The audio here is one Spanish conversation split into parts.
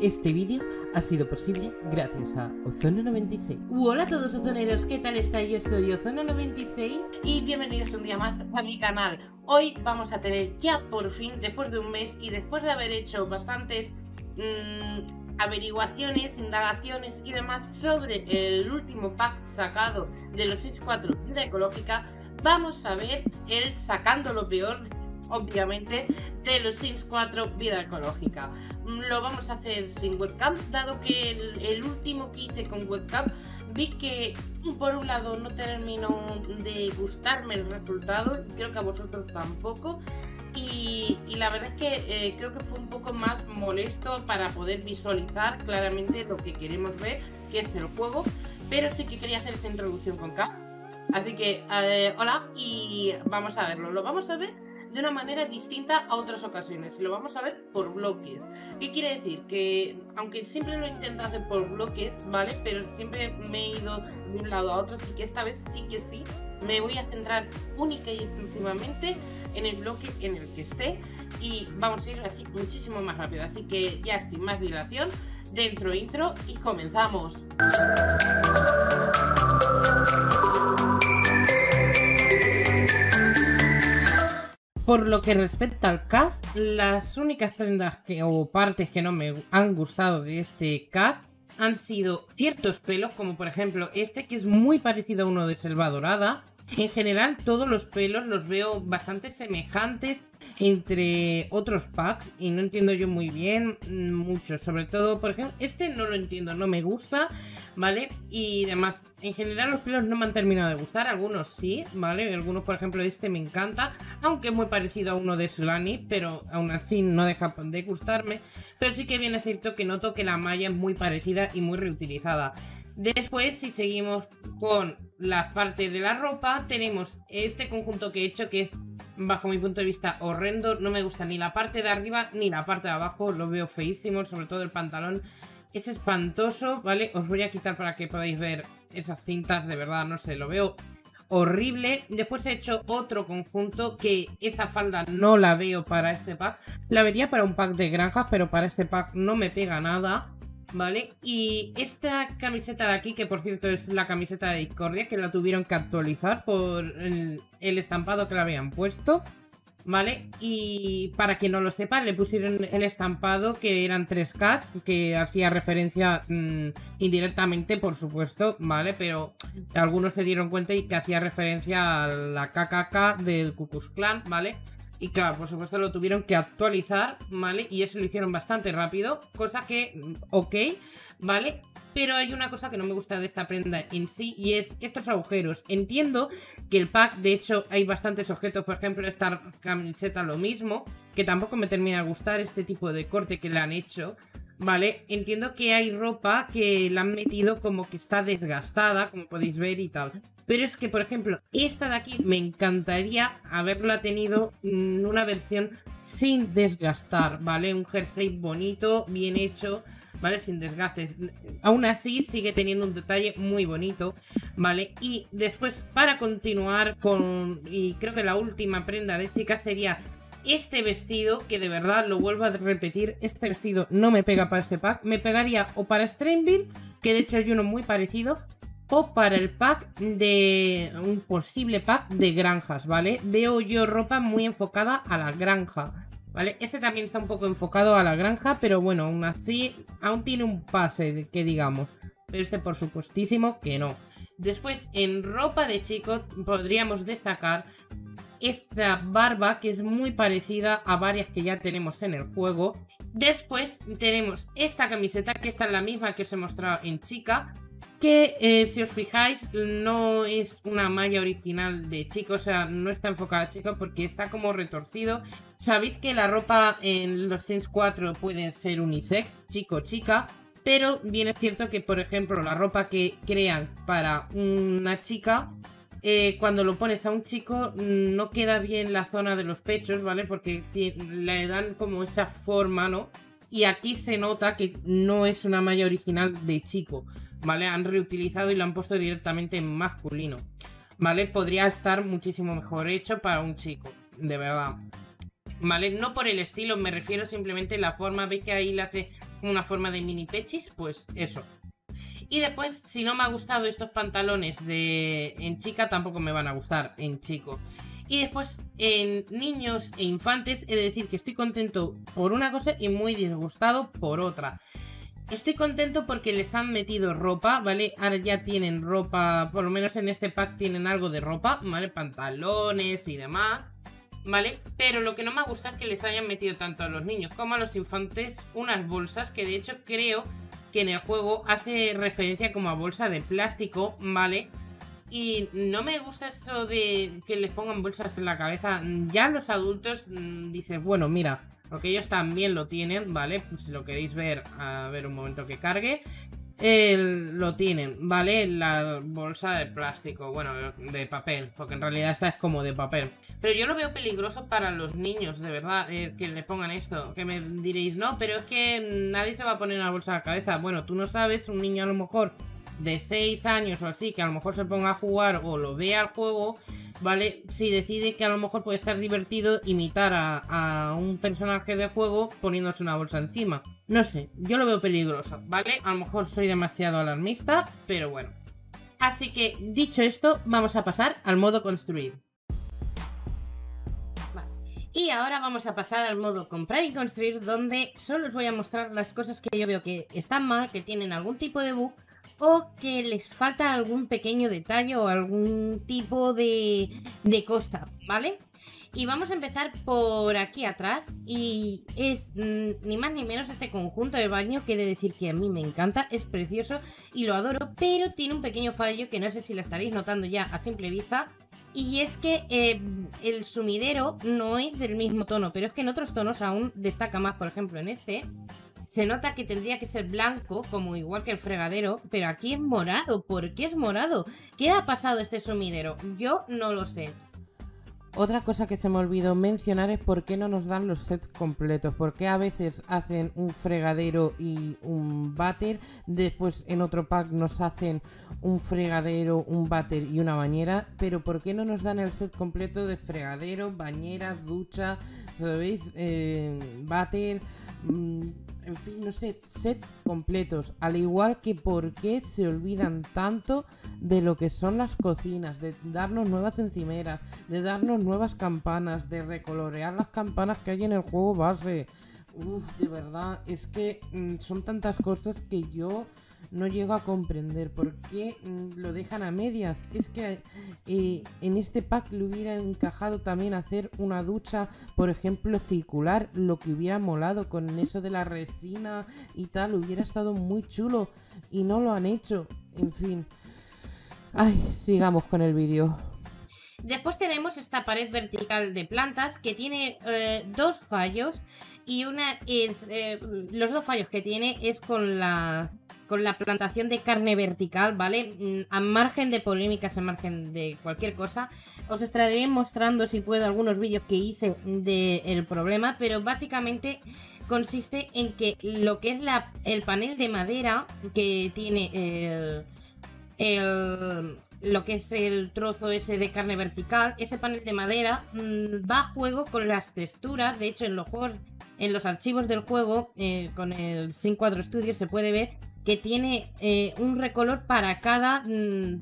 Este vídeo ha sido posible gracias a Ozono96. Hola a todos ozoneros, ¿qué tal estáis? Yo soy Ozono96 y bienvenidos un día más a mi canal. Hoy vamos a tener ya por fin, después de un mes y después de haber hecho bastantes averiguaciones, indagaciones y demás sobre el último pack sacado de los Sims 4 de Ecológica, vamos a ver el sacando lo peor, obviamente, de los Sims 4 Vida Ecológica. Lo vamos a hacer sin webcam, dado que el último que hice con webcam vi que, por un lado, no terminó de gustarme el resultado, creo que a vosotros tampoco, y la verdad es que creo que fue un poco más molesto para poder visualizar claramente lo que queremos ver, que es el juego, pero sí que quería hacer esta introducción con K. Así que, hola, y vamos a verlo. Lo vamos a ver de una manera distinta a otras ocasiones. Lo vamos a ver por bloques. ¿Qué quiere decir? Que aunque siempre lo intento hacer por bloques, ¿vale? Pero siempre me he ido de un lado a otro, así que esta vez sí que sí me voy a centrar única y exclusivamente en el bloque en el que esté, y vamos a ir así muchísimo más rápido. Así que ya sin más dilación, dentro intro y comenzamos. Por lo que respecta al cast, las únicas prendas o partes que no me han gustado de este cast han sido ciertos pelos, como por ejemplo este, que es muy parecido a uno de Selva Dorada. En general, todos los pelos los veo bastante semejantes entre otros packs y no entiendo yo muy bien muchos. Sobre todo, por ejemplo, este no lo entiendo, no me gusta, ¿vale? Y además, en general los pelos no me han terminado de gustar, algunos sí, ¿vale? Algunos, por ejemplo, este me encanta, aunque es muy parecido a uno de Sulani, pero aún así no deja de gustarme. Pero sí que bien es cierto que noto que la malla es muy parecida y muy reutilizada. Después, si seguimos con la parte de la ropa, tenemos este conjunto que he hecho, que es, bajo mi punto de vista, horrendo. No me gusta ni la parte de arriba ni la parte de abajo, lo veo feísimo, sobre todo el pantalón es espantoso, ¿vale? Os voy a quitar para que podáis ver esas cintas, de verdad, no sé, lo veo horrible. Después he hecho otro conjunto que esta falda no la veo para este pack, la vería para un pack de granjas, pero para este pack no me pega nada, ¿vale? Y esta camiseta de aquí, que por cierto es la camiseta de Discordia, que la tuvieron que actualizar por el estampado que le habían puesto, ¿vale? Y para quien no lo sepa, le pusieron el estampado que eran 3K, que hacía referencia indirectamente, por supuesto, ¿vale? Pero algunos se dieron cuenta y que hacía referencia a la KKK del Ku Klux Clan, ¿vale? Y claro, por supuesto lo tuvieron que actualizar, ¿vale? Y eso lo hicieron bastante rápido, cosa que, ok, ¿vale? Pero hay una cosa que no me gusta de esta prenda en sí, y es estos agujeros. Entiendo que el pack, de hecho, hay bastantes objetos, por ejemplo, esta camiseta lo mismo, que tampoco me termina de gustar este tipo de corte que le han hecho, ¿vale? Entiendo que hay ropa que la han metido como que está desgastada, como podéis ver y tal. Pero es que, por ejemplo, esta de aquí me encantaría haberla tenido en una versión sin desgastar, ¿vale? Un jersey bonito, bien hecho, ¿vale? Sin desgastes. Aún así, sigue teniendo un detalle muy bonito, ¿vale? Y después, para continuar con... y creo que la última prenda de chicas sería este vestido, que de verdad, lo vuelvo a repetir, este vestido no me pega para este pack. Me pegaría o para Streamville, que de hecho hay uno muy parecido, o para el pack de... un posible pack de granjas, ¿vale? Veo yo ropa muy enfocada a la granja, ¿vale? Este también está un poco enfocado a la granja, pero bueno, aún así, aún tiene un pase, que digamos. Pero este, por supuestísimo, que no. Después, en ropa de chicos, podríamos destacar esta barba, que es muy parecida a varias que ya tenemos en el juego. Después tenemos esta camiseta, que esta es la misma que os he mostrado en chica, que si os fijáis no es una malla original de chico, o sea, no está enfocada a chico porque está como retorcido. Sabéis que la ropa en los Sims 4 puede ser unisex, chico, chica, pero bien es cierto que, por ejemplo, la ropa que crean para una chica, cuando lo pones a un chico no queda bien la zona de los pechos, ¿vale? Porque le dan como esa forma, ¿no? Y aquí se nota que no es una malla original de chico, ¿vale? Han reutilizado y lo han puesto directamente en masculino, ¿vale? Podría estar muchísimo mejor hecho para un chico, de verdad, ¿vale? No por el estilo, me refiero simplemente a la forma. Veis que ahí le hace una forma de mini pechis, pues eso. Y después, si no me ha gustado estos pantalones de en chica, tampoco me van a gustar en chico. Y después, en niños e infantes, he de decir que estoy contento por una cosa y muy disgustado por otra. Estoy contento porque les han metido ropa, ¿vale? Ahora ya tienen ropa, por lo menos en este pack tienen algo de ropa, ¿vale? Pantalones y demás, ¿vale? Pero lo que no me gusta es que les hayan metido tanto a los niños como a los infantes unas bolsas que de hecho creo que en el juego hace referencia como a bolsa de plástico, ¿vale? Y no me gusta eso de que les pongan bolsas en la cabeza. Ya los adultos dices, bueno, mira... porque ellos también lo tienen, ¿vale? Pues si lo queréis ver, a ver un momento que cargue. Lo tienen, ¿vale? La bolsa de plástico, bueno, de papel, porque en realidad esta es como de papel. Pero yo lo veo peligroso para los niños, de verdad, que le pongan esto. Que me diréis, no, pero es que nadie se va a poner una bolsa a la cabeza. Bueno, tú no sabes, un niño a lo mejor de 6 años o así, que a lo mejor se ponga a jugar o lo vea al juego... ¿vale? Si decide que a lo mejor puede estar divertido imitar a un personaje de juego poniéndose una bolsa encima. No sé, yo lo veo peligroso, ¿vale? A lo mejor soy demasiado alarmista, pero bueno. Así que, dicho esto, vamos a pasar al modo construir. Y ahora vamos a pasar al modo comprar y construir, donde solo os voy a mostrar las cosas que yo veo que están mal, que tienen algún tipo de bug, o que les falta algún pequeño detalle o algún tipo de cosa, ¿vale? Y vamos a empezar por aquí atrás. Y es ni más ni menos este conjunto de baño, que he de decir que a mí me encanta, es precioso y lo adoro, pero tiene un pequeño fallo que no sé si lo estaréis notando ya a simple vista. Y es que el sumidero no es del mismo tono, pero es que en otros tonos aún destaca más. Por ejemplo, en este... se nota que tendría que ser blanco, como igual que el fregadero, pero aquí es morado. ¿Por qué es morado? ¿Qué ha pasado este sumidero? Yo no lo sé. Otra cosa que se me olvidó mencionar es por qué no nos dan los sets completos. ¿Por qué a veces hacen un fregadero y un váter? Después en otro pack nos hacen un fregadero, un váter y una bañera. Pero ¿por qué no nos dan el set completo de fregadero, bañera, ducha, ¿sabéis? Váter... en fin, no sé, sets completos. Al igual que por qué se olvidan tanto de lo que son las cocinas, de darnos nuevas encimeras, de darnos nuevas campanas, de recolorear las campanas que hay en el juego base. Uf, de verdad, es que son tantas cosas que yo no llego a comprender por qué lo dejan a medias. Es que en este pack le hubiera encajado también hacer una ducha, por ejemplo, circular, lo que hubiera molado con eso de la resina y tal, hubiera estado muy chulo y no lo han hecho. En fin, ay, sigamos con el vídeo. Después tenemos esta pared vertical de plantas que tiene dos fallos, y una es los dos fallos que tiene es con la plantación de carne vertical, ¿vale? A margen de polémicas, a margen de cualquier cosa, os estaré mostrando, si puedo, algunos vídeos que hice del problema, pero básicamente consiste en que lo que es el panel de madera que tiene lo que es el trozo ese de carne vertical, ese panel de madera va a juego con las texturas. De hecho, en los juegos, en los archivos del juego, con el Sim4Studio se puede ver que tiene un recolor para cada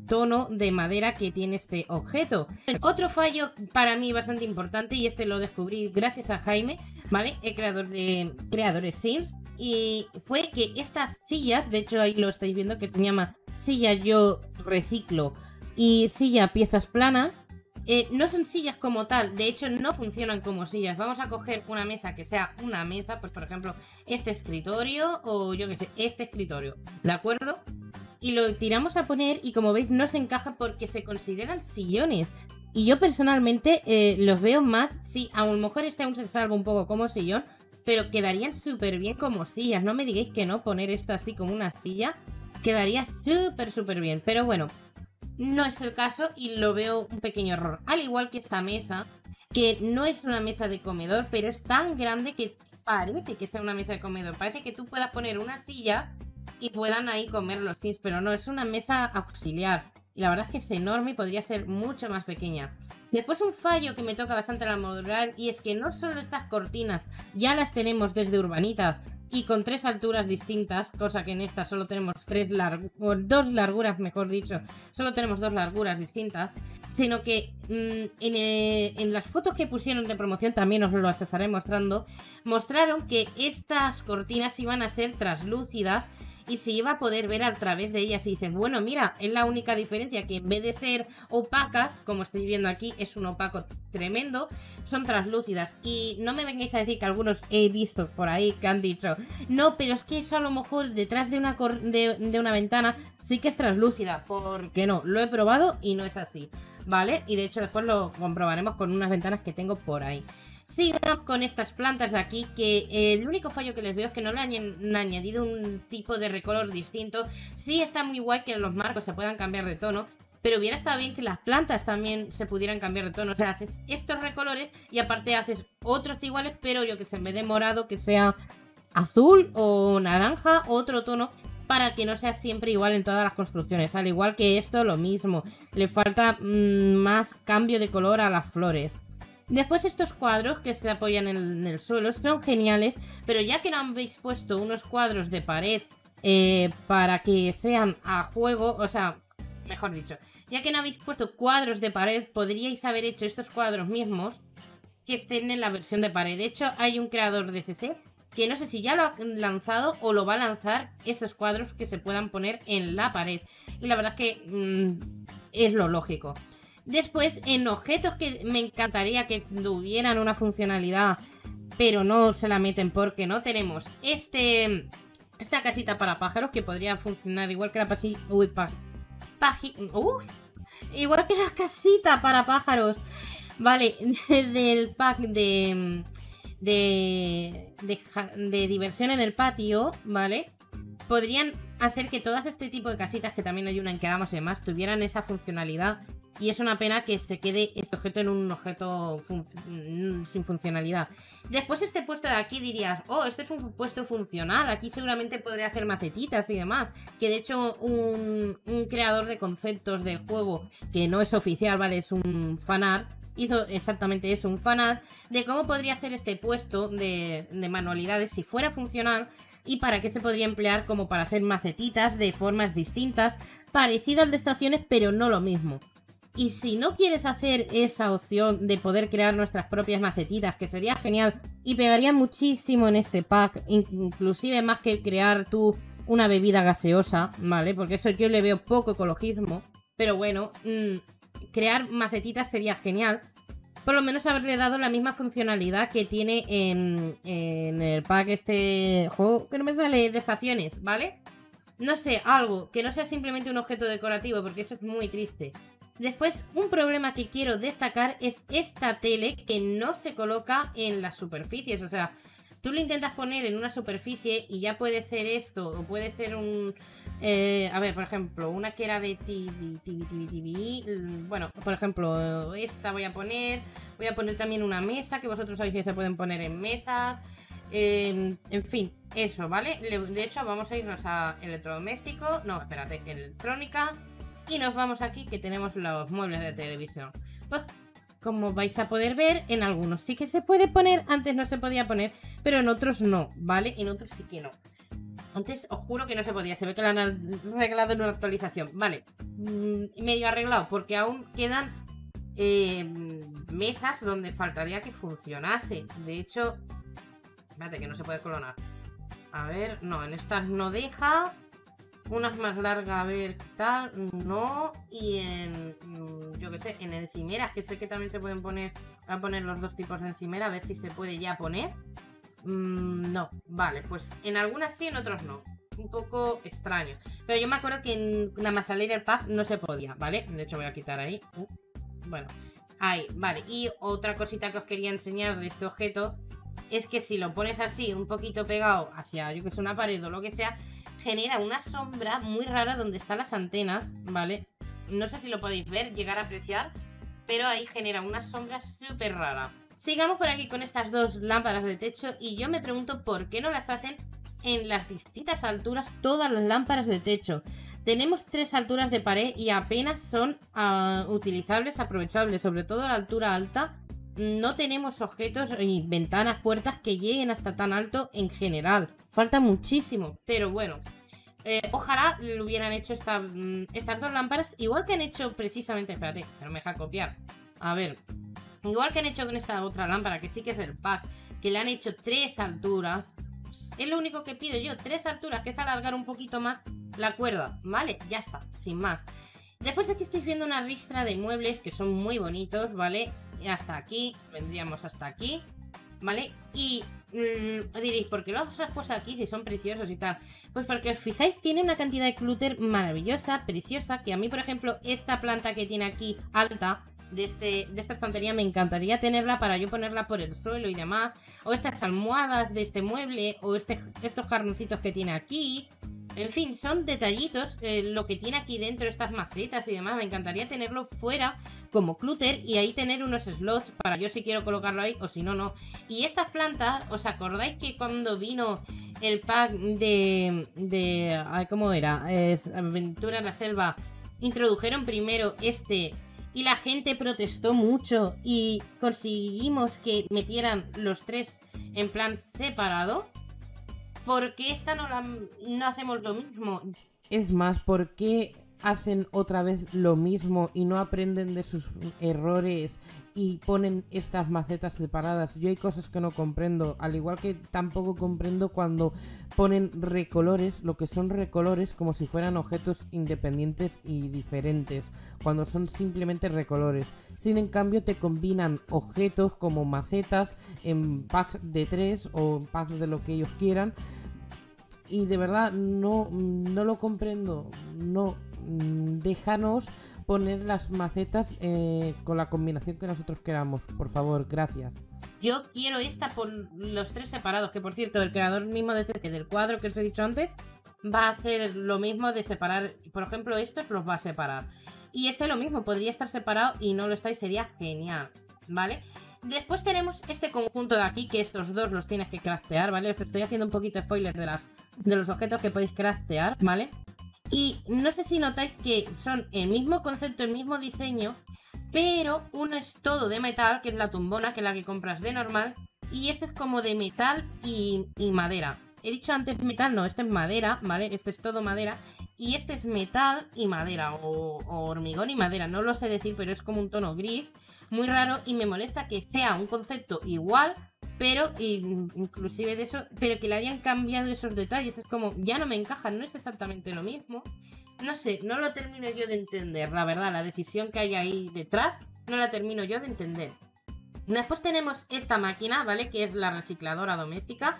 tono de madera que tiene este objeto. Otro fallo para mí bastante importante, y este lo descubrí gracias a Jaime, ¿vale? El creador de Creadores Sims, y fue que estas sillas, de hecho ahí lo estáis viendo, que se llama silla yo reciclo y silla piezas planas, no son sillas como tal, de hecho no funcionan como sillas. Vamos a coger una mesa que sea una mesa, pues por ejemplo este escritorio, o yo que sé, este escritorio, ¿de acuerdo? Y lo tiramos a poner y como veis no se encaja porque se consideran sillones. Y yo personalmente los veo más, sí, a lo mejor este aún se salva un poco como sillón, pero quedarían súper bien como sillas. No me digáis que no, poner esto así como una silla quedaría súper súper bien, pero bueno, no es el caso y lo veo un pequeño error. Al igual que esta mesa, que no es una mesa de comedor, pero es tan grande que parece que sea una mesa de comedor. Parece que tú puedas poner una silla y puedan ahí comer los Sims, pero no, es una mesa auxiliar. Y la verdad es que es enorme y podría ser mucho más pequeña. Después un fallo que me toca bastante la modular, y es que no solo estas cortinas ya las tenemos desde Urbanitas, y con 3 alturas distintas, cosa que en esta solo tenemos 2 larguras, mejor dicho, solo tenemos 2 larguras distintas, sino que en las fotos que pusieron de promoción, también os lo estaré mostrando, mostraron que estas cortinas iban a ser traslúcidas y se iba a poder ver a través de ellas, y dices, bueno, mira, es la única diferencia, que en vez de ser opacas, como estáis viendo aquí, es un opaco tremendo, son translúcidas. Y no me vengáis a decir que algunos he visto por ahí que han dicho, no, pero es que eso a lo mejor detrás de una ventana sí que es translúcida, porque no, lo he probado y no es así, ¿vale? Y de hecho después lo comprobaremos con unas ventanas que tengo por ahí. Sigamos con estas plantas de aquí, que el único fallo que les veo es que no le han añadido un tipo de recolor distinto. Sí está muy guay que los marcos se puedan cambiar de tono, pero hubiera estado bien que las plantas también se pudieran cambiar de tono. O sea, haces estos recolores y aparte haces otros iguales, pero yo que sé, en vez de morado que sea azul o naranja, otro tono, para que no sea siempre igual en todas las construcciones. Al igual que esto, lo mismo, le falta más cambio de color a las flores. Después, estos cuadros que se apoyan en el suelo son geniales, pero ya que no habéis puesto unos cuadros de pared para que sean a juego, o sea, mejor dicho, ya que no habéis puesto cuadros de pared, podríais haber hecho estos cuadros mismos que estén en la versión de pared. De hecho, hay un creador de CC que no sé si ya lo ha lanzado o lo va a lanzar, estos cuadros que se puedan poner en la pared, y la verdad es que es lo lógico. Después, en objetos que me encantaría que tuvieran una funcionalidad, pero no se la meten porque no tenemos esta casita para pájaros, que podría funcionar igual que la igual que la casita para pájaros, vale, del pack de diversión en el patio, vale. Podrían hacer que todas este tipo de casitas, que también hay una en Quedamos y demás, tuvieran esa funcionalidad. Y es una pena que se quede este objeto en un objeto sin funcionalidad. Después, este puesto de aquí dirías, oh, este es un puesto funcional, aquí seguramente podré hacer macetitas y demás. Que de hecho un creador de conceptos del juego, que no es oficial, vale, es un fanart, hizo exactamente eso, un fanart de cómo podría hacer este puesto de manualidades si fuera funcional, y para qué se podría emplear, como para hacer macetitas de formas distintas, parecido al de estaciones, pero no lo mismo. Y si no quieres hacer esa opción de poder crear nuestras propias macetitas, que sería genial y pegaría muchísimo en este pack, inclusive más que crear tú una bebida gaseosa, ¿vale? Porque eso yo le veo poco ecologismo, pero bueno, crear macetitas sería genial. Por lo menos haberle dado la misma funcionalidad que tiene en el pack este juego, que no me sale, de estaciones, ¿vale? No sé, algo que no sea simplemente un objeto decorativo, porque eso es muy triste. Después, un problema que quiero destacar es esta tele que no se coloca en las superficies. O sea, tú lo intentas poner en una superficie y ya puede ser esto, o puede ser un... a ver, por ejemplo, una que era de TV. Bueno, por ejemplo, esta voy a poner también una mesa, que vosotros sabéis que se pueden poner en mesas. En fin, eso, ¿vale? De hecho, vamos a irnos a electrodoméstico. No, espérate, electrónica. Y nos vamos aquí, que tenemos los muebles de televisión. Pues como vais a poder ver, en algunos sí que se puede poner, antes no se podía poner, pero en otros no, ¿vale? En otros sí que no. Antes os juro que no se podía, se ve que lo han arreglado en una actualización, ¿vale? Medio arreglado, porque aún quedan mesas donde faltaría que funcionase. De hecho, espérate, que no se puede clonar. A ver, no, en estas no deja... Unas más largas, a ver, tal, no. Y en, yo que sé, en encimeras, que sé que también se pueden poner. Voy a poner los dos tipos de encimera, a ver si se puede ya poner. No, vale, pues en algunas sí, en otros no. Un poco extraño. Pero yo me acuerdo que en la Masalader Pack no se podía, ¿vale? De hecho voy a quitar ahí. Bueno, ahí, vale. Y otra cosita que os quería enseñar de este objeto es que si lo pones así, un poquito pegado hacia, yo que sé, una pared o lo que sea, genera una sombra muy rara donde están las antenas, ¿vale? No sé si lo podéis ver, llegar a apreciar, pero ahí genera una sombra súper rara. Sigamos por aquí con estas dos lámparas de techo, y yo me pregunto por qué no las hacen en las distintas alturas todas las lámparas de techo. Tenemos 3 alturas de pared y apenas son utilizables, aprovechables, sobre todo la altura alta. No tenemos objetos ni ventanas, puertas que lleguen hasta tan alto en general. Falta muchísimo, pero bueno. Ojalá lo hubieran hecho estas dos lámparas, igual que han hecho precisamente... Espérate, no me deja copiar. A ver, igual que han hecho con esta otra lámpara, que sí que es el pack, que le han hecho 3 alturas. Es lo único que pido yo, 3 alturas, que es alargar un poquito más la cuerda. Vale, ya está, sin más. Después aquí estáis viendo una ristra de muebles que son muy bonitos, ¿vale? Hasta aquí, vendríamos hasta aquí, ¿vale? Y diréis, ¿por qué los has puesto aquí si son preciosos y tal? Pues porque os fijáis, tiene una cantidad de clúter maravillosa, preciosa, que a mí, por ejemplo, esta planta que tiene aquí alta, de esta estantería, me encantaría tenerla para yo ponerla por el suelo y demás. O estas almohadas de este mueble, o estos jarroncitos que tiene aquí. En fin, son detallitos, lo que tiene aquí dentro, estas macetas y demás. Me encantaría tenerlo fuera como clúter y ahí tener unos slots para yo si quiero colocarlo ahí o si no, no. Y estas plantas, ¿os acordáis que cuando vino el pack ¿cómo era? Aventura en la Selva, introdujeron primero este y la gente protestó mucho y conseguimos que metieran los 3 en plan separado? ¿Porque esta no hacemos lo mismo? Es más, ¿por qué hacen otra vez lo mismo y no aprenden de sus errores y ponen estas macetas separadas? Yo hay cosas que no comprendo, al igual que tampoco comprendo cuando ponen recolores, lo que son recolores, como si fueran objetos independientes y diferentes, cuando son simplemente recolores. Sin en cambio te combinan objetos como macetas en packs de 3 o packs de lo que ellos quieran. Y de verdad no lo comprendo. No, déjanos poner las macetas con la combinación que nosotros queramos, por favor, gracias. Yo quiero esta por los 3 separados, que por cierto el creador mismo del cuadro que os he dicho antes va a hacer lo mismo de separar. Por ejemplo, estos los va a separar. Y este lo mismo, podría estar separado y no lo está y sería genial, ¿vale? Después tenemos este conjunto de aquí, que estos dos los tienes que craftear, ¿vale? Os estoy haciendo un poquito spoiler de los objetos que podéis craftear, ¿vale? Y no sé si notáis que son el mismo concepto, el mismo diseño, pero uno es todo de metal, que es la tumbona, que es la que compras de normal, y este es como de metal y madera. He dicho antes metal, no, este es madera, ¿vale? Este es todo madera. Y este es metal y madera, o hormigón y madera, no lo sé decir, pero es como un tono gris, muy raro, y me molesta que sea un concepto igual, pero inclusive de eso, pero que le hayan cambiado esos detalles. Es como, ya no me encajan, no es exactamente lo mismo. No sé, no lo termino yo de entender, la verdad, la decisión que hay ahí detrás, no la termino yo de entender. Después tenemos esta máquina, ¿vale? Que es la recicladora doméstica.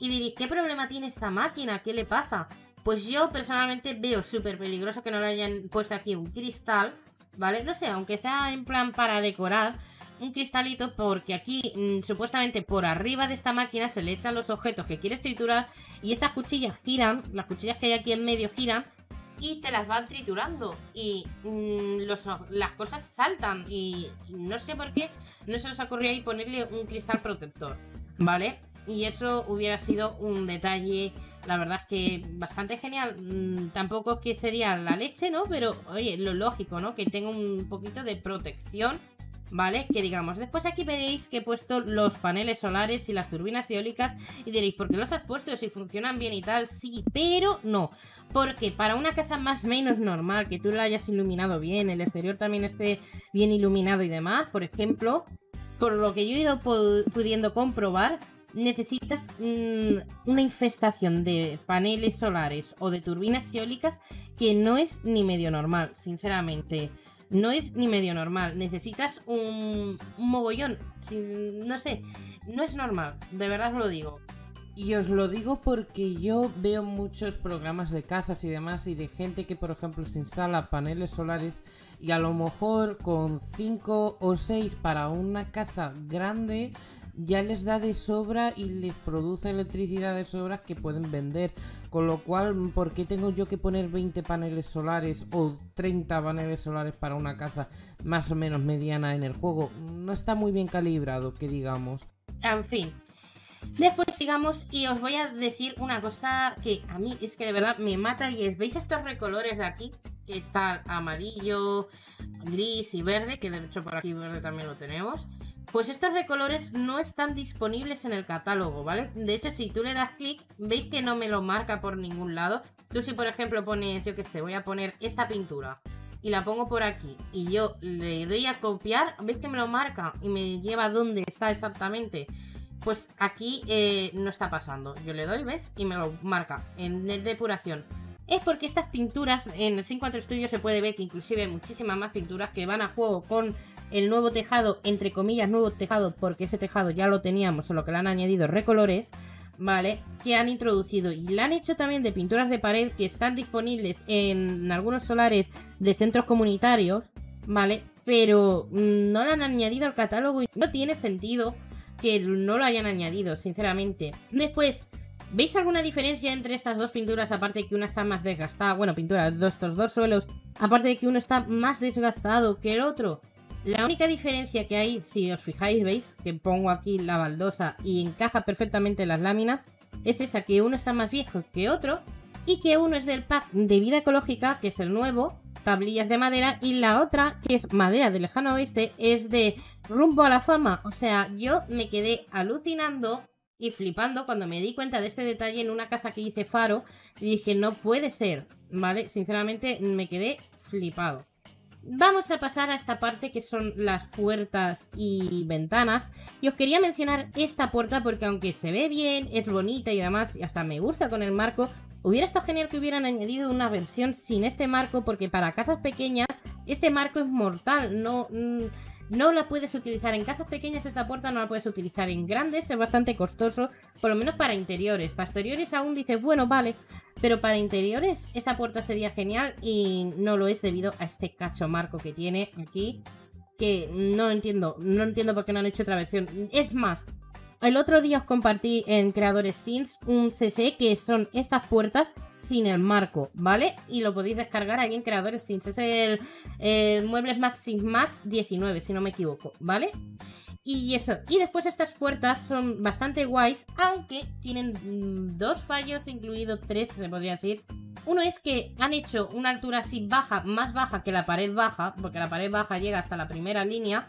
Y diréis, ¿qué problema tiene esta máquina? ¿Qué le pasa? Pues yo personalmente veo súper peligroso que no le hayan puesto aquí un cristal, ¿vale? No sé, aunque sea en plan para decorar, un cristalito, porque aquí supuestamente por arriba de esta máquina se le echan los objetos que quieres triturar y estas cuchillas giran, las cuchillas que hay aquí en medio giran y te las van triturando y las cosas saltan y no sé por qué no se les ocurrió ahí ponerle un cristal protector, ¿vale? Y eso hubiera sido un detalle, la verdad es que bastante genial. Tampoco es que sería la leche, ¿no? Pero, oye, lo lógico, ¿no? Que tenga un poquito de protección, ¿vale? Que digamos. Después aquí veréis que he puesto los paneles solares y las turbinas eólicas. Y diréis, ¿por qué los has puesto? Si funcionan bien y tal. Sí, pero no. Porque para una casa más o menos normal, que tú la hayas iluminado bien, el exterior también esté bien iluminado y demás, por ejemplo, por lo que yo he ido pudiendo comprobar, necesitas una infestación de paneles solares o de turbinas eólicas que no es ni medio normal, sinceramente. No es ni medio normal. Necesitas un mogollón. No sé, no es normal, de verdad os lo digo. Y os lo digo porque yo veo muchos programas de casas y demás y de gente que, por ejemplo, se instala paneles solares y a lo mejor con 5 o 6 para una casa grande ya les da de sobra y les produce electricidad de sobra que pueden vender. Con lo cual, ¿por qué tengo yo que poner 20 paneles solares o 30 paneles solares para una casa más o menos mediana en el juego? No está muy bien calibrado, que digamos. En fin. Después sigamos y os voy a decir una cosa que a mí es que de verdad me mata y es, ¿veis estos recolores de aquí? Que está amarillo, gris y verde, que de hecho por aquí verde también lo tenemos. Pues estos recolores no están disponibles en el catálogo, ¿vale? De hecho, si tú le das clic, veis que no me lo marca por ningún lado. Tú si, por ejemplo, pones, yo qué sé, voy a poner esta pintura y la pongo por aquí y yo le doy a copiar, veis que me lo marca y me lleva dónde está exactamente. Pues aquí no está pasando. Yo le doy, ¿ves? Y me lo marca en el depuración. Es porque estas pinturas en el Sim4Studio se puede ver que inclusive hay muchísimas más pinturas que van a juego con el nuevo tejado, entre comillas nuevo tejado, porque ese tejado ya lo teníamos, solo que le han añadido recolores, ¿vale? Que han introducido y la han hecho también de pinturas de pared que están disponibles en algunos solares de centros comunitarios, ¿vale? Pero no la han añadido al catálogo y no tiene sentido que no lo hayan añadido, sinceramente. Después, ¿veis alguna diferencia entre estas dos pinturas? Aparte de que una está más desgastada, bueno, pinturas, estos dos suelos, aparte de que uno está más desgastado que el otro. La única diferencia que hay, si os fijáis, veis que pongo aquí la baldosa y encaja perfectamente las láminas, es esa, que uno está más viejo que otro y que uno es del pack de vida ecológica, que es el nuevo, tablillas de madera, y la otra, que es madera del lejano oeste, es de Rumbo a la Fama. O sea, yo me quedé alucinando y flipando cuando me di cuenta de este detalle en una casa que hice faro y dije, no puede ser, ¿vale? Sinceramente me quedé flipado. Vamos a pasar a esta parte que son las puertas y ventanas, y os quería mencionar esta puerta porque aunque se ve bien, es bonita y demás, y hasta me gusta con el marco, hubiera estado genial que hubieran añadido una versión sin este marco, porque para casas pequeñas este marco es mortal, no la puedes utilizar en casas pequeñas, esta puerta no la puedes utilizar en grandes, es bastante costoso, por lo menos para interiores. Para exteriores aún dices, bueno, vale, pero para interiores esta puerta sería genial y no lo es debido a este cacho marco que tiene aquí, que no entiendo por qué no han hecho otra versión. Es más, el otro día os compartí en Creadores Sims un CC que son estas puertas sin el marco, ¿vale? Y lo podéis descargar ahí en Creadores Sims. Es el Muebles Maxim Max 19, si no me equivoco, ¿vale? Y eso. Y después estas puertas son bastante guays, aunque tienen dos fallos, incluido tres, se podría decir. Uno es que han hecho una altura así baja, más baja que la pared baja, porque la pared baja llega hasta la primera línea.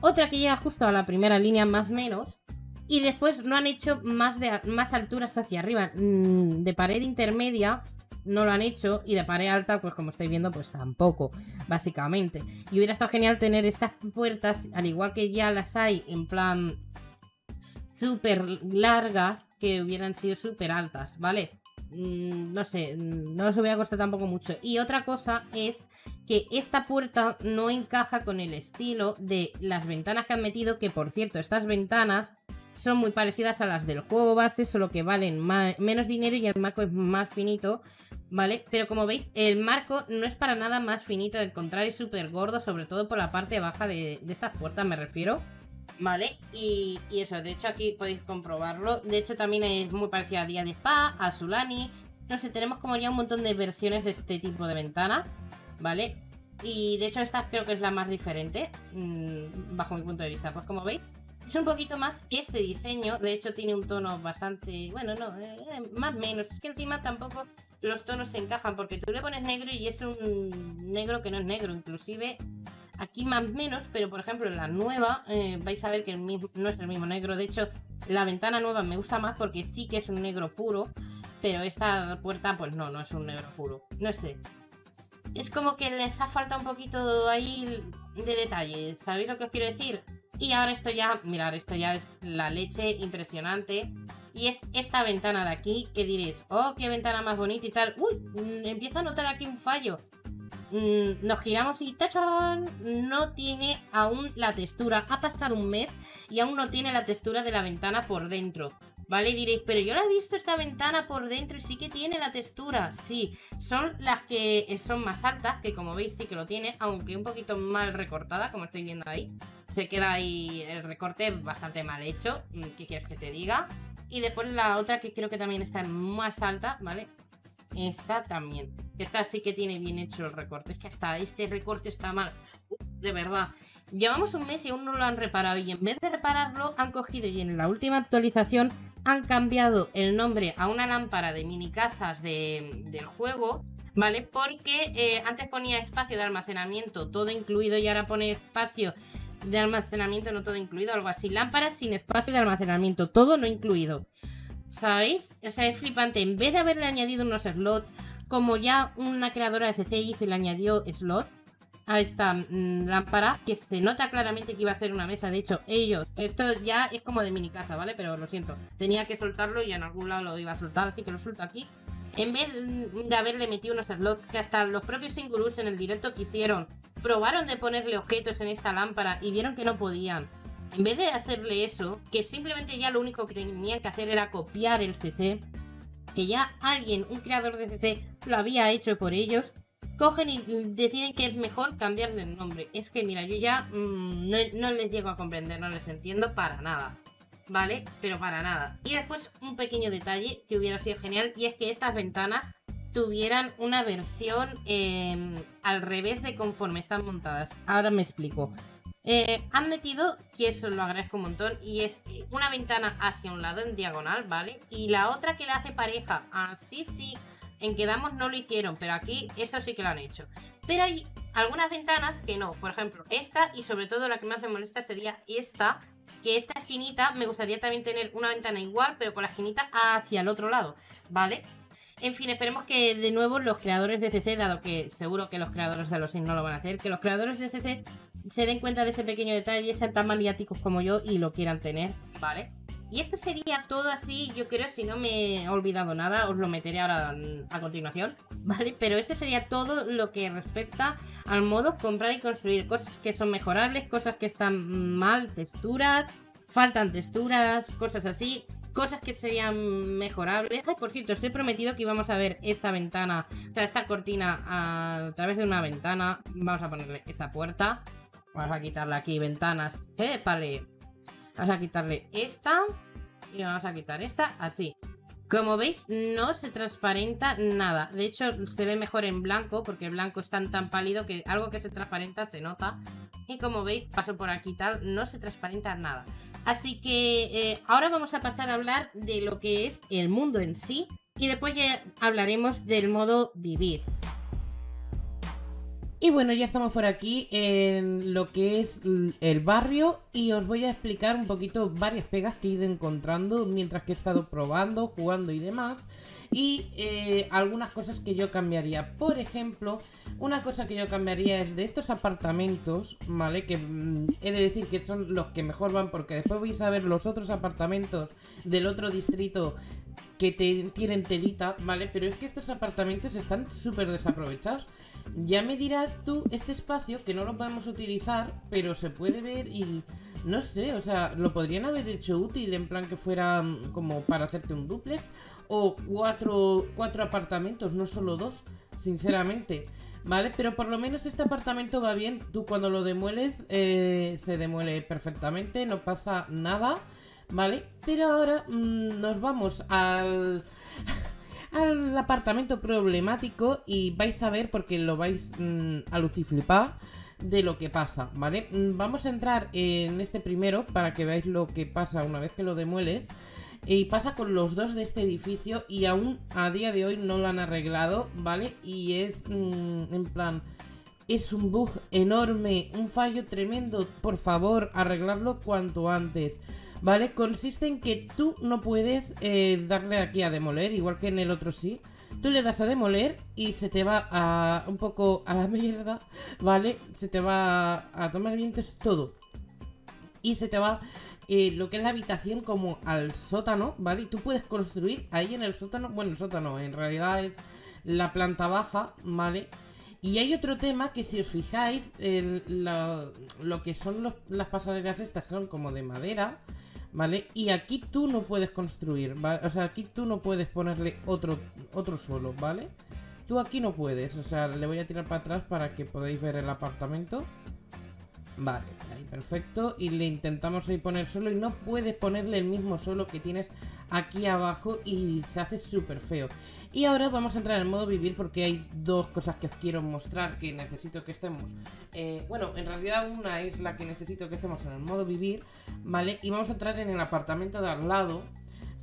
Otra que llega justo a la primera línea, más o menos. Y después no han hecho más alturas hacia arriba. De pared intermedia no lo han hecho. Y de pared alta, pues como estáis viendo, pues tampoco, básicamente. Y hubiera estado genial tener estas puertas, al igual que ya las hay, en plan súper largas, que hubieran sido súper altas, ¿vale? No sé, no os hubiera costado tampoco mucho. Y otra cosa es que esta puerta no encaja con el estilo de las ventanas que han metido. Que por cierto, estas ventanas son muy parecidas a las del juego base, solo que valen menos dinero y el marco es más finito, ¿vale? Pero como veis, el marco no es para nada más finito, al contrario, es súper gordo, sobre todo por la parte baja de estas puertas, me refiero, ¿vale? Y eso, de hecho aquí podéis comprobarlo. De hecho también es muy parecida a Día de Pa, a Sulani, no sé, tenemos como ya un montón de versiones de este tipo de ventana, ¿vale? Y de hecho esta creo que es la más diferente, bajo mi punto de vista. Pues como veis, es un poquito más este diseño. De hecho tiene un tono bastante, bueno, no, más o menos. Es que encima tampoco los tonos se encajan, porque tú le pones negro y es un negro que no es negro. Inclusive aquí más o menos, pero por ejemplo en la nueva vais a ver que no es el mismo negro. De hecho la ventana nueva me gusta más porque sí que es un negro puro, pero esta puerta pues no es un negro puro. No sé, es como que les ha faltado un poquito ahí de detalle, ¿sabéis lo que os quiero decir? Y ahora esto ya, mirad, esto ya es la leche, impresionante. Y es esta ventana de aquí, que diréis, oh, qué ventana más bonita y tal. Uy, empiezo a notar aquí un fallo. Nos giramos y ¡tachán! No tiene aún la textura. Ha pasado un mes y aún no tiene la textura de la ventana por dentro, ¿vale? Y diréis, pero yo la he visto esta ventana por dentro y sí que tiene la textura. Sí, son las que son más altas, que como veis sí que lo tiene, aunque un poquito mal recortada, como estoy viendo ahí. Se queda ahí el recorte bastante mal hecho, ¿qué quieres que te diga? Y después la otra, que creo que también está más alta, ¿vale? Esta también, esta sí que tiene bien hecho el recorte. Es que hasta este recorte está mal, de verdad. Llevamos un mes y aún no lo han reparado, y en vez de repararlo han cogido y en la última actualización han cambiado el nombre a una lámpara de mini casas del juego, ¿vale? Porque antes ponía espacio de almacenamiento todo incluido y ahora pone espacio de almacenamiento no todo incluido, algo así. Lámparas sin espacio de almacenamiento, todo no incluido. ¿Sabéis? O sea, es flipante. En vez de haberle añadido unos slots, como ya una creadora de CC hizo y le añadió slot a esta lámpara, que se nota claramente que iba a ser una mesa. De hecho, ellos, esto ya es como de mini casa, ¿vale? Pero lo siento, tenía que soltarlo y en algún lado lo iba a soltar, así que lo suelto aquí. En vez de haberle metido unos slots, que hasta los propios Sim4Studio en el directo que hicieron, probaron de ponerle objetos en esta lámpara y vieron que no podían. En vez de hacerle eso, que simplemente ya lo único que tenían que hacer era copiar el CC, que ya alguien, un creador de CC, lo había hecho por ellos, cogen y deciden que es mejor cambiarle el nombre. Es que mira, yo ya no les llego a comprender, no les entiendo para nada, ¿vale? Pero para nada. Y después un pequeño detalle que hubiera sido genial, y es que estas ventanas tuvieran una versión al revés de conforme están montadas. Ahora me explico. Han metido, que eso lo agradezco un montón, y es una ventana hacia un lado en diagonal, ¿vale? Y la otra que la hace pareja. Así sí. En Quedamos no lo hicieron, pero aquí esto sí que lo han hecho. Pero hay algunas ventanas que no. Por ejemplo, esta, y sobre todo la que más me molesta sería esta, que esta esquinita me gustaría también tener una ventana igual, pero con la esquinita hacia el otro lado, ¿vale? En fin, esperemos que de nuevo los creadores de CC, dado que seguro que los creadores de los Sims no lo van a hacer, que los creadores de CC se den cuenta de ese pequeño detalle, sean tan maniáticos como yo y lo quieran tener, ¿vale? Y esto sería todo así, yo creo, si no me he olvidado nada, os lo meteré ahora a continuación, ¿vale? Pero este sería todo lo que respecta al modo comprar y construir, cosas que son mejorables, cosas que están mal, texturas, faltan texturas, cosas así, cosas que serían mejorables. Ay, por cierto, os he prometido que íbamos a ver esta ventana, o sea, esta cortina a través de una ventana. Vamos a ponerle esta puerta, vamos a quitarle aquí ventanas, ¡épale! Vamos a quitarle esta y vamos a quitar esta, así. Como veis, no se transparenta nada. De hecho, se ve mejor en blanco, porque el blanco es tan pálido que algo que se transparenta se nota. Y como veis, paso por aquí tal, no se transparenta nada. Así que ahora vamos a pasar a hablar de lo que es el mundo en sí, y después ya hablaremos del modo vivir. Y bueno, ya estamos por aquí en lo que es el barrio y os voy a explicar un poquito varias pegas que he ido encontrando mientras que he estado probando, jugando y demás. Y algunas cosas que yo cambiaría. Por ejemplo, una cosa que yo cambiaría es de estos apartamentos, ¿vale? Que he de decir que son los que mejor van, porque después vais a ver los otros apartamentos del otro distrito que tienen telita, ¿vale? Pero es que estos apartamentos están súper desaprovechados. Ya me dirás tú, este espacio que no lo podemos utilizar, pero se puede ver y no sé, o sea, lo podrían haber hecho útil, en plan que fuera como para hacerte un dúplex o cuatro apartamentos, no solo dos, sinceramente, ¿vale? Pero por lo menos este apartamento va bien, tú cuando lo demueles se demuele perfectamente, no pasa nada, ¿vale? Pero ahora nos vamos al apartamento problemático y vais a ver, porque lo vais a luciflipar de lo que pasa, ¿vale? Vamos a entrar en este primero para que veáis lo que pasa una vez que lo demueles. Y pasa con los dos de este edificio y aún a día de hoy no lo han arreglado, ¿vale? Y es, en plan, es un bug enorme, un fallo tremendo. Por favor, arreglarlo cuanto antes, ¿vale? Consiste en que tú no puedes darle aquí a demoler, igual que en el otro sí. Tú le das a demoler y se te va a un poco a la mierda, ¿vale? Se te va a tomar vientos todo. Y se te va... lo que es la habitación como al sótano, ¿vale? Y tú puedes construir ahí en el sótano. Bueno, el sótano en realidad es la planta baja, ¿vale? Y hay otro tema que si os fijáis, lo que son las pasarelas estas son como de madera, ¿vale? Y aquí tú no puedes construir, ¿vale? O sea, aquí tú no puedes ponerle otro suelo, ¿vale? Tú aquí no puedes, o sea, le voy a tirar para atrás para que podáis ver el apartamento. Vale, ahí perfecto. Y le intentamos ahí poner suelo y no puedes ponerle el mismo suelo que tienes aquí abajo y se hace súper feo. Y ahora vamos a entrar en modo vivir porque hay dos cosas que os quiero mostrar que necesito que estemos. Bueno, en realidad una es la que necesito que estemos en el modo vivir, ¿vale? Y vamos a entrar en el apartamento de al lado,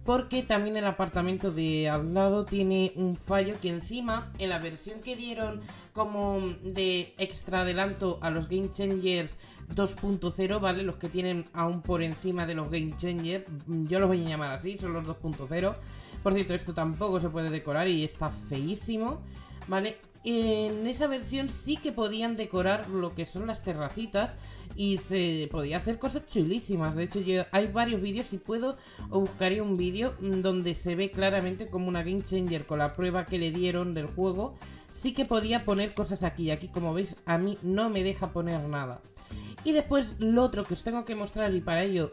Porque también el apartamento de al lado tiene un fallo que encima en la versión que dieron como de extra adelanto a los Game Changers 2.0, ¿vale? Los que tienen aún por encima de los Game Changers, yo los voy a llamar así, son los 2.0. Por cierto, esto tampoco se puede decorar y está feísimo, ¿vale? En esa versión sí que podían decorar lo que son las terracitas y se podía hacer cosas chulísimas. De hecho, yo hay varios vídeos, si puedo, o buscaré un vídeo donde se ve claramente como una Game Changer con la prueba que le dieron del juego. Sí que podía poner cosas aquí. Aquí, como veis, a mí no me deja poner nada. Y después lo otro que os tengo que mostrar, y para ello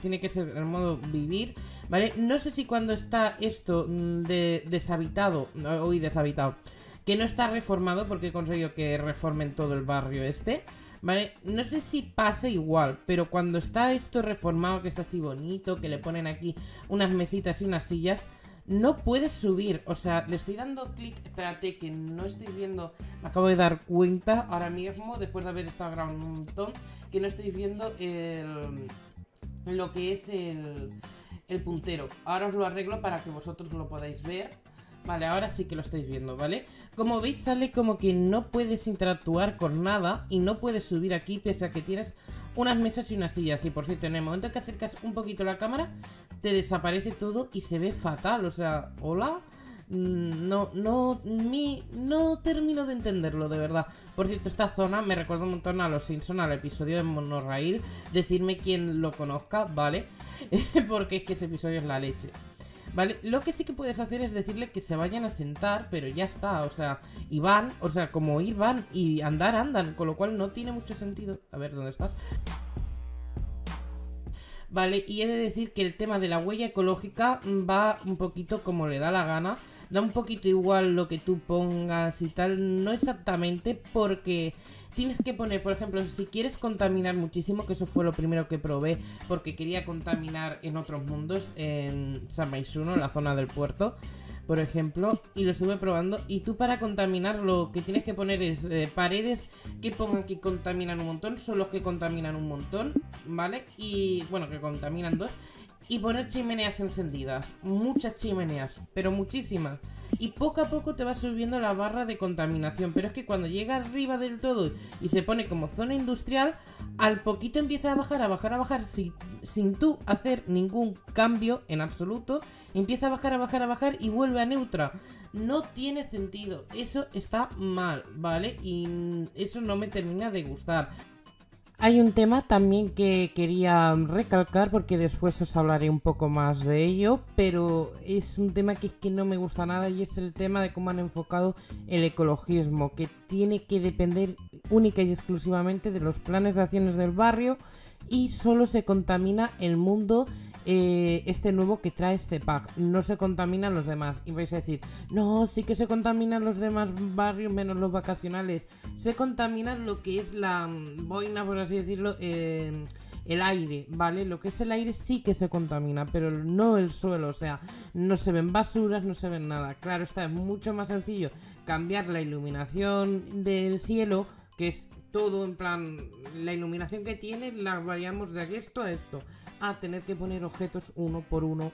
tiene que ser el modo vivir, ¿vale? No sé si cuando está esto deshabitado, hoy deshabitado, que no está reformado porque he conseguido que reformen todo el barrio este, ¿vale? No sé si pasa igual, pero cuando está esto reformado, que está así bonito, que le ponen aquí unas mesitas y unas sillas, no puedes subir. O sea, le estoy dando clic, espérate que no estáis viendo, me acabo de dar cuenta ahora mismo, después de haber estado grabando un montón, que no estáis viendo lo que es el puntero. Ahora os lo arreglo para que vosotros lo podáis ver. Vale, ahora sí que lo estáis viendo, ¿vale? Como veis, sale como que no puedes interactuar con nada y no puedes subir aquí, pese a que tienes unas mesas y unas sillas. Y por cierto, en el momento que acercas un poquito la cámara, te desaparece todo y se ve fatal. O sea, ¿hola? No termino de entenderlo, de verdad. Por cierto, esta zona me recuerda un montón a los Sims, al episodio de Monorail. Decidme quién lo conozca, ¿vale? Porque es que ese episodio es la leche. ¿Vale? Lo que sí que puedes hacer es decirle que se vayan a sentar, pero ya está, o sea, y van, o sea, como ir van y andar andan, con lo cual no tiene mucho sentido. A ver, ¿dónde estás? Vale, y he de decir que el tema de la huella ecológica va un poquito como le da la gana. Da un poquito igual lo que tú pongas y tal, no exactamente, porque tienes que poner, por ejemplo, si quieres contaminar muchísimo, que eso fue lo primero que probé, porque quería contaminar en otros mundos, en San Myshuno, en la zona del puerto, por ejemplo, y lo estuve probando, y tú para contaminar lo que tienes que poner es paredes que pongan que contaminan un montón, son los que contaminan un montón, ¿vale? Y bueno, que contaminan dos. Y poner chimeneas encendidas, muchas chimeneas, pero muchísimas. Y poco a poco te va subiendo la barra de contaminación, pero es que cuando llega arriba del todo y se pone como zona industrial, al poquito empieza a bajar, sin tú hacer ningún cambio en absoluto. Empieza a bajar y vuelve a neutra. No tiene sentido, eso está mal, ¿vale? Y eso no me termina de gustar. Hay un tema también que quería recalcar, porque después os hablaré un poco más de ello, pero es un tema que es que no me gusta nada, y es el tema de cómo han enfocado el ecologismo, que tiene que depender única y exclusivamente de los planes de acciones del barrio, y solo se contamina el mundo este nuevo que trae este pack, no se contaminan los demás. Y vais a decir, no, sí que se contaminan los demás barrios menos los vacacionales. Se contamina lo que es la boina, por así decirlo, el aire, ¿vale? Lo que es el aire sí que se contamina, pero no el suelo. O sea, no se ven basuras, no se ven nada. Claro, está, es mucho más sencillo cambiar la iluminación del cielo, que es todo en plan, la iluminación que tiene la variamos de esto a esto, a tener que poner objetos uno por uno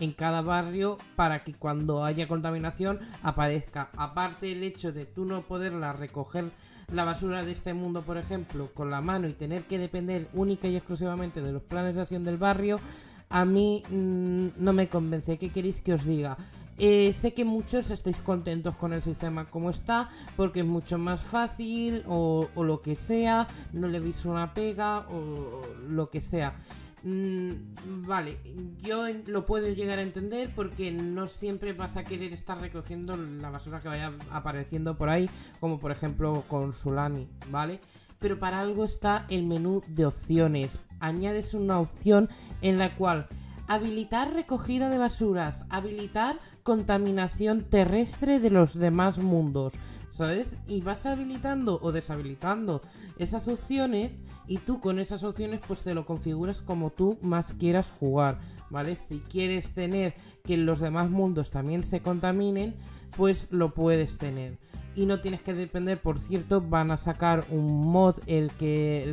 en cada barrio para que cuando haya contaminación aparezca. Aparte, el hecho de tú no poderla recoger la basura de este mundo, por ejemplo, con la mano y tener que depender única y exclusivamente de los planes de acción del barrio, a mí no me convence. ¿Qué queréis que os diga? Sé que muchos estáis contentos con el sistema como está, porque es mucho más fácil o lo que sea, no le veis una pega o lo que sea. Vale, yo lo puedo llegar a entender, porque no siempre vas a querer estar recogiendo la basura que vaya apareciendo por ahí, como por ejemplo con Sulani, ¿vale? Pero para algo está el menú de opciones. Añades una opción en la cual habilitar recogida de basuras, habilitar contaminación terrestre de los demás mundos, ¿sabes? Y vas habilitando o deshabilitando esas opciones, y tú con esas opciones pues te lo configuras como tú más quieras jugar, ¿vale? Si quieres tener que los demás mundos también se contaminen, pues lo puedes tener. Y no tienes que depender, por cierto, van a sacar un mod, el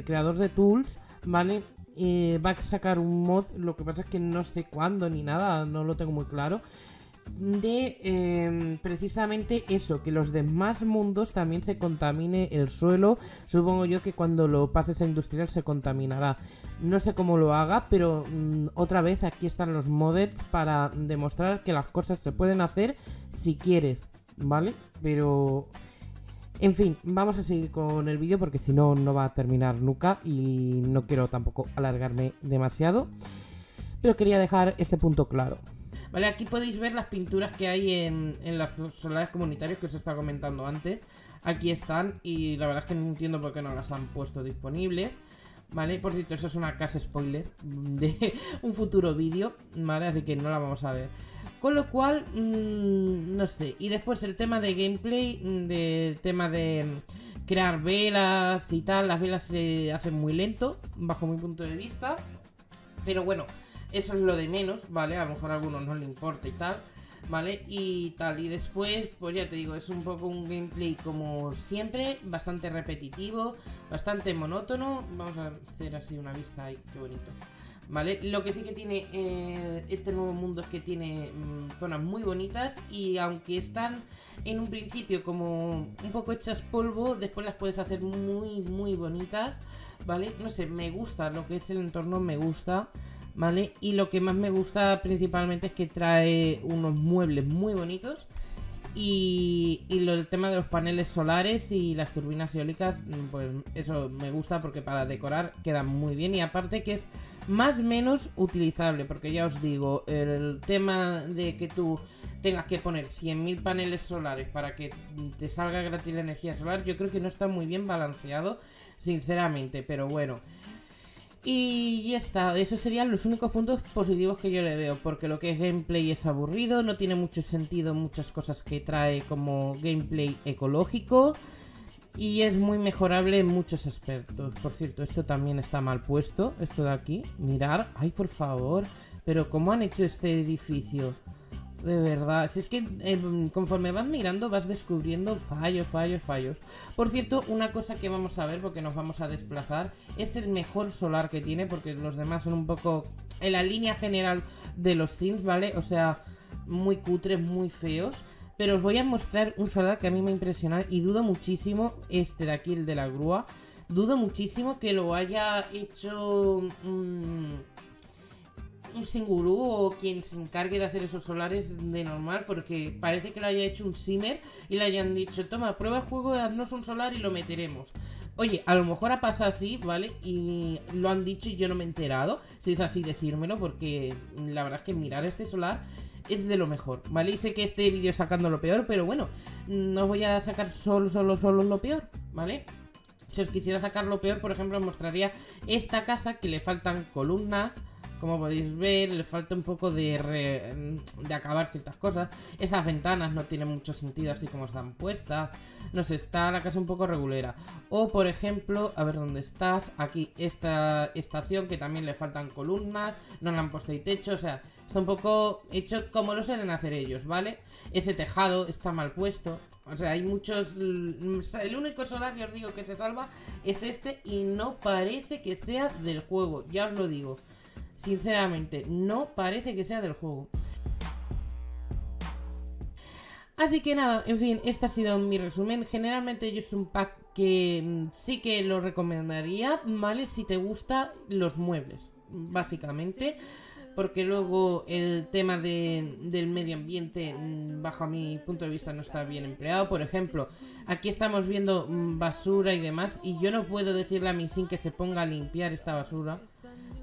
creador de tools, ¿vale? va a sacar un mod, lo que pasa es que no sé cuándo ni nada, no lo tengo muy claro, de precisamente eso, que los demás mundos también se contamine el suelo. Supongo yo que cuando lo pases a industrial se contaminará. No sé cómo lo haga, pero otra vez aquí están los modders para demostrar que las cosas se pueden hacer si quieres, ¿vale? Pero... en fin, vamos a seguir con el vídeo porque si no, no va a terminar nunca y no quiero tampoco alargarme demasiado. Pero quería dejar este punto claro. Vale, aquí podéis ver las pinturas que hay en los solares comunitarios que os estaba comentando antes. Aquí están y la verdad es que no entiendo por qué no las han puesto disponibles. Vale, por cierto, eso es una casa spoiler de un futuro vídeo, vale, así que no la vamos a ver. Con lo cual, no sé. Y después el tema de gameplay, del tema de crear velas y tal. Las velas se hacen muy lento, bajo mi punto de vista. Pero bueno, eso es lo de menos, ¿vale? A lo mejor a algunos no le importa y tal, ¿vale? Y tal, y después, pues ya te digo, es un poco un gameplay como siempre, bastante repetitivo, bastante monótono. Vamos a hacer así una vista ahí, qué bonito, ¿vale? Lo que sí que tiene este nuevo mundo es que tiene zonas muy bonitas y aunque están en un principio como un poco hechas polvo, después las puedes hacer muy, muy bonitas, ¿vale? No sé, me gusta, lo que es el entorno me gusta, ¿vale? Y lo que más me gusta principalmente es que trae unos muebles muy bonitos y el tema de los paneles solares y las turbinas eólicas, pues eso me gusta porque para decorar queda muy bien y aparte que es más o menos utilizable, porque ya os digo, el tema de que tú tengas que poner 100.000 paneles solares para que te salga gratis la energía solar, yo creo que no está muy bien balanceado, sinceramente, pero bueno. Y ya está, esos serían los únicos puntos positivos que yo le veo, porque lo que es gameplay es aburrido, no tiene mucho sentido muchas cosas que trae como gameplay ecológico y es muy mejorable en muchos aspectos. Por cierto, esto también está mal puesto, esto de aquí, mirad, ay por favor, pero ¿cómo han hecho este edificio? De verdad, si es que conforme vas mirando vas descubriendo fallos, fallos, fallos. Por cierto, una cosa que vamos a ver porque nos vamos a desplazar es el mejor solar que tiene, porque los demás son un poco en la línea general de los Sims, ¿vale? O sea, muy cutres, muy feos. Pero os voy a mostrar un solar que a mí me impresiona y dudo muchísimo, este de aquí, el de la grúa, dudo muchísimo que lo haya hecho... un Singurú o quien se encargue de hacer esos solares de normal, porque parece que lo haya hecho un simmer y le hayan dicho, toma, prueba el juego, haznos un solar y lo meteremos. Oye, a lo mejor ha pasado así, ¿vale? Y lo han dicho y yo no me he enterado. Si es así, decírmelo, porque la verdad es que mirar este solar es de lo mejor, ¿vale? Y sé que este vídeo es sacando lo peor, pero bueno, no voy a sacar solo lo peor, ¿vale? Si os quisiera sacar lo peor, por ejemplo, os mostraría esta casa que le faltan columnas. Como podéis ver, le falta un poco de acabar ciertas cosas. Estas ventanas no tienen mucho sentido así como están puestas. No sé, está la casa un poco regulera. O, por ejemplo, a ver dónde estás. Aquí, esta estación que también le faltan columnas. No le han puesto el techo, o sea, está un poco hecho como lo suelen hacer ellos, ¿vale? Ese tejado está mal puesto. O sea, hay muchos... El único solar que os digo que se salva es este y no parece que sea del juego, ya os lo digo. Sinceramente, no parece que sea del juego. Así que nada, en fin, este ha sido mi resumen. Generalmente yo es un pack que sí que lo recomendaría, ¿vale? Si te gustan los muebles, básicamente. Porque luego el tema del medio ambiente, bajo mi punto de vista, no está bien empleado. Por ejemplo, aquí estamos viendo basura y demás, y yo no puedo decirle a mi Sim que se ponga a limpiar esta basura,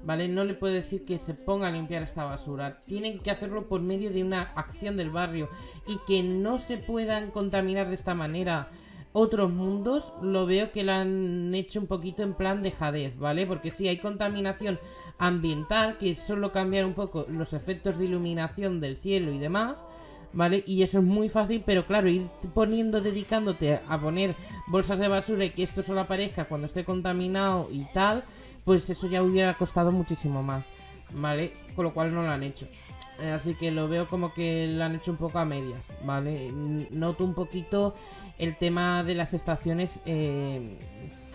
¿vale? No le puedo decir que se ponga a limpiar esta basura. Tienen que hacerlo por medio de una acción del barrio. Y que no se puedan contaminar de esta manera otros mundos, lo veo que lo han hecho un poquito en plan de dejadez, ¿vale? Porque sí, hay contaminación ambiental, que solo cambiar un poco los efectos de iluminación del cielo y demás, ¿vale? Y eso es muy fácil, pero claro, ir poniendo, dedicándote a poner bolsas de basura y que esto solo aparezca cuando esté contaminado y tal... pues eso ya hubiera costado muchísimo más, ¿vale? Con lo cual no lo han hecho. Así que lo veo como que lo han hecho un poco a medias, ¿vale? Noto un poquito el tema de las estaciones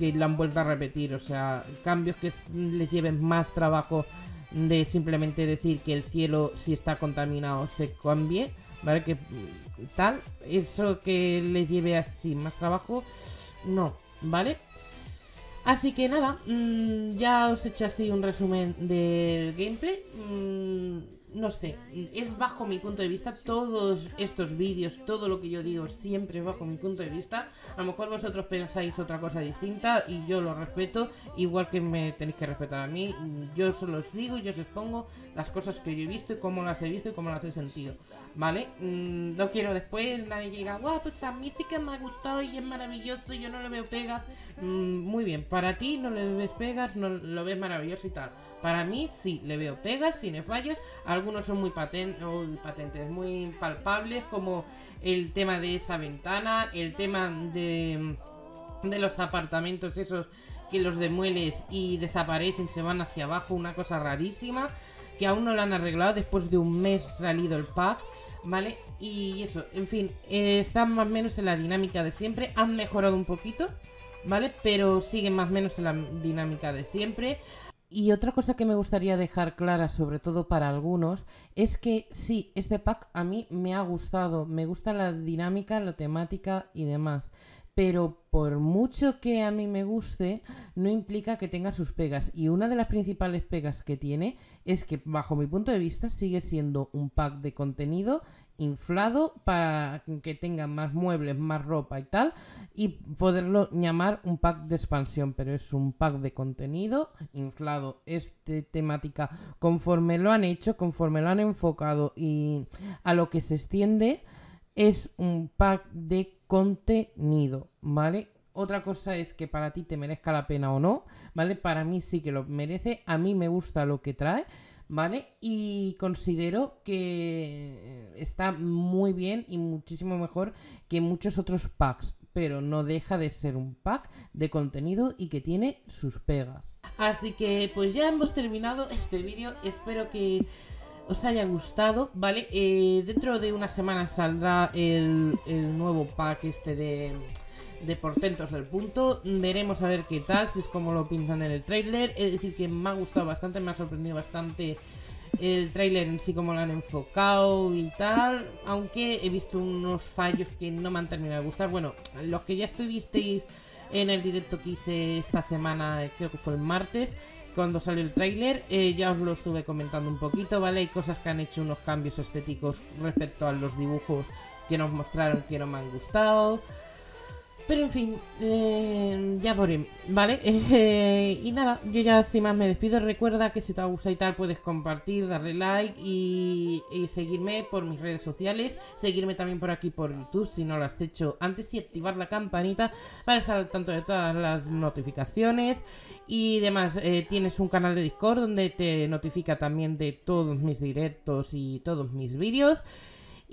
que lo han vuelto a repetir, o sea, cambios que les lleven más trabajo de simplemente decir que el cielo, si está contaminado, se cambie, ¿vale? Que tal, eso que les lleve así más trabajo, no, ¿vale? Así que nada, ya os he hecho así un resumen del gameplay. No sé, es bajo mi punto de vista. Todos estos vídeos, todo lo que yo digo siempre es bajo mi punto de vista. A lo mejor vosotros pensáis otra cosa distinta y yo lo respeto, igual que me tenéis que respetar a mí. Yo solo os digo, yo os expongo las cosas que yo he visto y cómo las he visto y cómo las he sentido, ¿vale? No quiero después nadie que diga, guau, pues a mí sí que me ha gustado y es maravilloso, yo no le veo pegas. Muy bien, para ti no le ves pegas, no lo ves maravilloso y tal. Para mí sí, le veo pegas, tiene fallos. Algunos son muy patentes, muy palpables, como el tema de esa ventana, el tema de los apartamentos esos que los demueles y desaparecen, se van hacia abajo, una cosa rarísima, que aún no la han arreglado después de un mes salido el pack, ¿vale? Y eso, en fin, están más o menos en la dinámica de siempre, han mejorado un poquito, ¿vale? Pero siguen más o menos en la dinámica de siempre. Y otra cosa que me gustaría dejar clara, sobre todo para algunos, es que sí, este pack a mí me ha gustado, me gusta la dinámica, la temática y demás, pero por mucho que a mí me guste, no implica que tenga sus pegas. Y una de las principales pegas que tiene es que, bajo mi punto de vista, sigue siendo un pack de contenido inflado para que tengan más muebles, más ropa y tal, y poderlo llamar un pack de expansión, pero es un pack de contenido inflado. Este temática, conforme lo han hecho, conforme lo han enfocado y a lo que se extiende, es un pack de contenido, ¿vale? Otra cosa es que para ti te merezca la pena o no, ¿vale? Para mí sí que lo merece, a mí me gusta lo que trae, ¿vale? Y considero que está muy bien y muchísimo mejor que muchos otros packs, pero no deja de ser un pack de contenido y que tiene sus pegas. Así que pues ya hemos terminado este vídeo, espero que os haya gustado, ¿vale? Dentro de una semana saldrá el nuevo pack este de portentos del punto. Veremos a ver qué tal, si es como lo pintan en el tráiler. Es decir, que me ha gustado bastante, me ha sorprendido bastante el tráiler en sí, como lo han enfocado y tal, aunque he visto unos fallos que no me han terminado de gustar. Bueno, los que ya estuvisteis en el directo que hice esta semana, creo que fue el martes, cuando salió el tráiler, ya os lo estuve comentando un poquito, ¿vale? Hay cosas que han hecho unos cambios estéticos respecto a los dibujos que nos mostraron que no me han gustado. Pero en fin, ya por ahí, ¿vale? Y nada, yo ya sin más me despido. Recuerda que si te ha gustado y tal, puedes compartir, darle like y seguirme por mis redes sociales. Seguirme también por aquí por YouTube si no lo has hecho antes, y activar la campanita para estar al tanto de todas las notificaciones y demás. Tienes un canal de Discord donde te notifica también de todos mis directos y todos mis vídeos.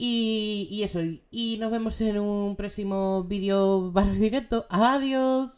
Y eso, y nos vemos en un próximo vídeo barra directo. ¡Adiós!